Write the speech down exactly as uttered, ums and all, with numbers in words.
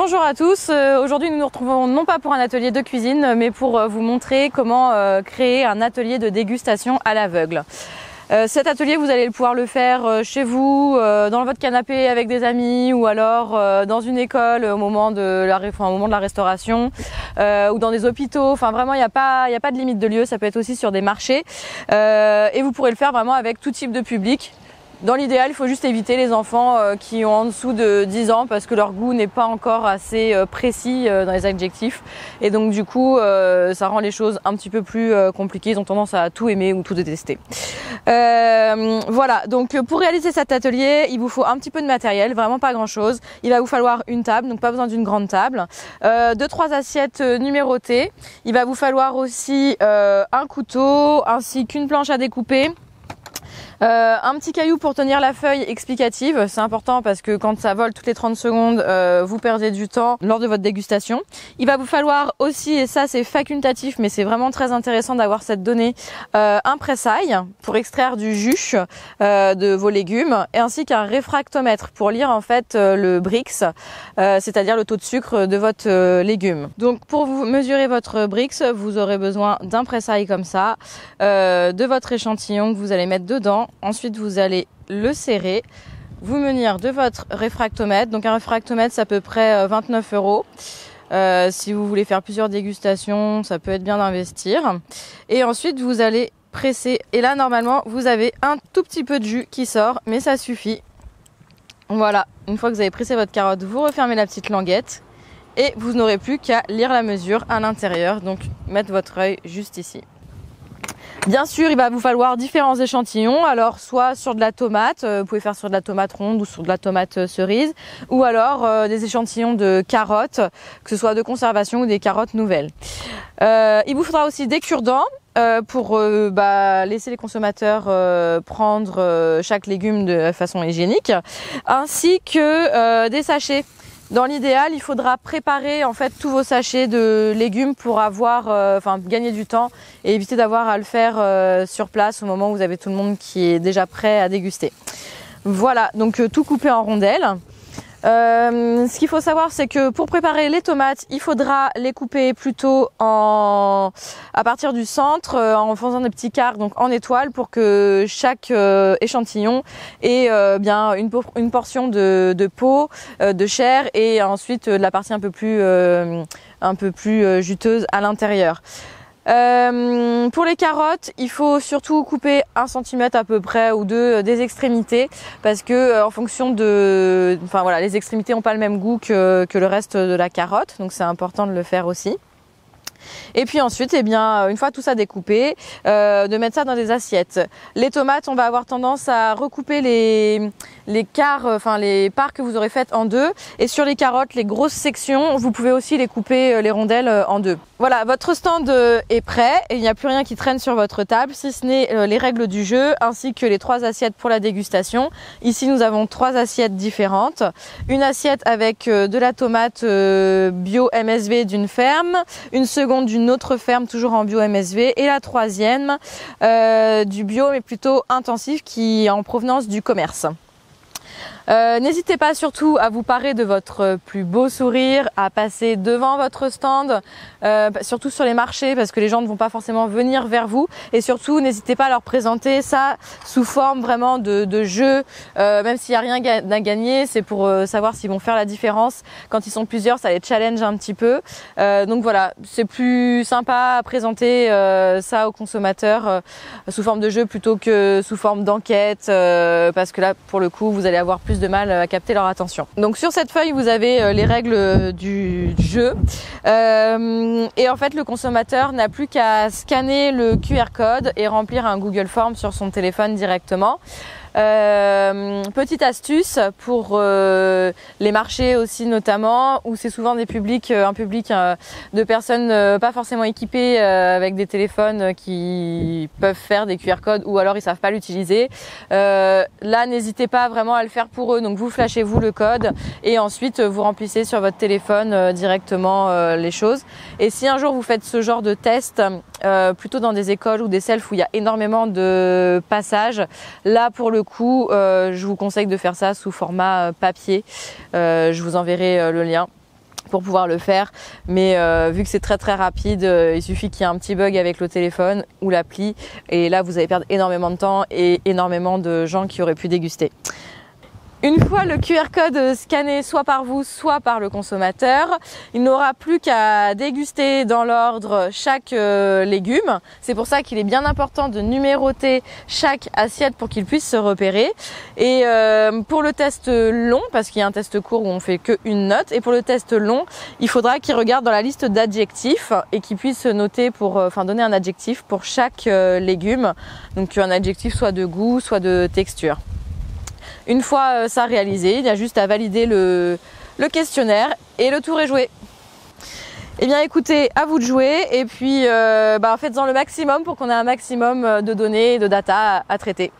Bonjour à tous, euh, aujourd'hui nous nous retrouvons non pas pour un atelier de cuisine mais pour euh, vous montrer comment euh, créer un atelier de dégustation à l'aveugle. Euh, cet atelier vous allez pouvoir le faire euh, chez vous, euh, dans votre canapé avec des amis ou alors euh, dans une école au moment de la, enfin, au moment de la restauration euh, ou dans des hôpitaux, enfin vraiment il n'y a pas, y a pas de limite de lieu, ça peut être aussi sur des marchés euh, et vous pourrez le faire vraiment avec tout type de public. Dans l'idéal, il faut juste éviter les enfants qui ont en dessous de dix ans parce que leur goût n'est pas encore assez précis dans les adjectifs. Et donc du coup, ça rend les choses un petit peu plus compliquées. Ils ont tendance à tout aimer ou tout détester. Euh, voilà, donc pour réaliser cet atelier, il vous faut un petit peu de matériel, vraiment pas grand-chose. Il va vous falloir une table, donc pas besoin d'une grande table. Euh, deux, trois assiettes numérotées. Il va vous falloir aussi euh, un couteau ainsi qu'une planche à découper. Euh, un petit caillou pour tenir la feuille explicative, c'est important parce que quand ça vole toutes les trente secondes, euh, vous perdez du temps lors de votre dégustation. Il va vous falloir aussi, et ça c'est facultatif mais c'est vraiment très intéressant d'avoir cette donnée, euh, un pressail pour extraire du jus euh, de vos légumes et ainsi qu'un réfractomètre pour lire en fait euh, le Brix, euh, c'est-à-dire le taux de sucre de votre euh, légume. Donc pour vous mesurer votre Brix, vous aurez besoin d'un pressail comme ça, euh, de votre échantillon que vous allez mettre dedans. Ensuite, vous allez le serrer, vous munir de votre réfractomètre. Donc un réfractomètre, c'est à peu près vingt-neuf euros. Euh, si vous voulez faire plusieurs dégustations, ça peut être bien d'investir. Et ensuite, vous allez presser. Et là, normalement, vous avez un tout petit peu de jus qui sort, mais ça suffit. Voilà, une fois que vous avez pressé votre carotte, vous refermez la petite languette. Et vous n'aurez plus qu'à lire la mesure à l'intérieur. Donc, mettre votre œil juste ici. Bien sûr, il va vous falloir différents échantillons, alors soit sur de la tomate, vous pouvez faire sur de la tomate ronde ou sur de la tomate cerise, ou alors euh, des échantillons de carottes, que ce soit de conservation ou des carottes nouvelles. Euh, il vous faudra aussi des cure-dents euh, pour euh, bah, laisser les consommateurs euh, prendre euh, chaque légume de façon hygiénique, ainsi que euh, des sachets. Dans l'idéal, il faudra préparer en fait tous vos sachets de légumes pour avoir, euh, enfin, gagner du temps et éviter d'avoir à le faire euh, sur place au moment où vous avez tout le monde qui est déjà prêt à déguster. Voilà, donc euh, tout coupé en rondelles. Euh, ce qu'il faut savoir, c'est que pour préparer les tomates, il faudra les couper plutôt en, à partir du centre, en faisant des petits quarts, donc en étoile, pour que chaque euh, échantillon ait euh, bien une, por une portion de, de peau, euh, de chair, et ensuite euh, de la partie un peu plus, euh, un peu plus euh, juteuse à l'intérieur. Euh, pour les carottes, il faut surtout couper un centimètre à peu près ou deux des extrémités parce que euh, en fonction de, enfin voilà, les extrémités n'ont pas le même goût que, que le reste de la carotte, donc c'est important de le faire aussi. Et puis ensuite, eh bien, une fois tout ça découpé, euh, de mettre ça dans des assiettes. Les tomates, on va avoir tendance à recouper les, les quarts, enfin les parts que vous aurez faites en deux. Et sur les carottes, les grosses sections, vous pouvez aussi les couper, les rondelles en deux. Voilà, votre stand est prêt et il n'y a plus rien qui traîne sur votre table, si ce n'est les règles du jeu ainsi que les trois assiettes pour la dégustation. Ici, nous avons trois assiettes différentes. Une assiette avec de la tomate bio M S V d'une ferme, une seconde d'une autre ferme toujours en bio M S V et la troisième euh, du bio mais plutôt intensif qui est en provenance du commerce. Euh, n'hésitez pas surtout à vous parer de votre plus beau sourire, à passer devant votre stand, euh, surtout sur les marchés parce que les gens ne vont pas forcément venir vers vous et surtout n'hésitez pas à leur présenter ça sous forme vraiment de, de jeu, euh, même s'il n'y a rien à gagner, c'est pour euh, savoir s'ils vont faire la différence. Quand ils sont plusieurs, ça les challenge un petit peu, euh, donc voilà, c'est plus sympa à présenter euh, ça aux consommateurs euh, sous forme de jeu plutôt que sous forme d'enquête euh, parce que là pour le coup vous allez avoir plus de mal à capter leur attention. Donc sur cette feuille vous avez les règles du jeu euh, et en fait le consommateur n'a plus qu'à scanner le Q R code et remplir un Google Form sur son téléphone directement. Euh, petite astuce pour euh, les marchés aussi notamment où c'est souvent des publics, euh, un public euh, de personnes euh, pas forcément équipées euh, avec des téléphones euh, qui peuvent faire des Q R codes ou alors ils savent pas l'utiliser. Euh, là n'hésitez pas vraiment à le faire pour eux, donc vous flashez vous le code et ensuite vous remplissez sur votre téléphone euh, directement euh, les choses. Et si un jour vous faites ce genre de test euh, plutôt dans des écoles ou des selfs où il y a énormément de passages, là pour le Le coup, euh, je vous conseille de faire ça sous format papier. Euh, je vous enverrai euh, le lien. pour pouvoir le faire, mais euh, vu que c'est très très rapide, euh, il suffit qu'il y ait un petit bug avec le téléphone ou l'appli, et là vous allez perdre énormément de temps et énormément de gens qui auraient pu déguster. Une fois le Q R code scanné soit par vous, soit par le consommateur, il n'aura plus qu'à déguster dans l'ordre chaque euh, légume. C'est pour ça qu'il est bien important de numéroter chaque assiette pour qu'il puisse se repérer. Et euh, pour le test long, parce qu'il y a un test court où on fait que une note, et pour le test long, il faudra qu'il regarde dans la liste d'adjectifs et qu'il puisse noter pour, enfin, donner un adjectif pour chaque euh, légume. Donc un adjectif soit de goût, soit de texture. Une fois ça réalisé, il y a juste à valider le, le questionnaire et le tour est joué. Eh bien écoutez, à vous de jouer et puis euh, bah, faites-en le maximum pour qu'on ait un maximum de données et de data à, à traiter.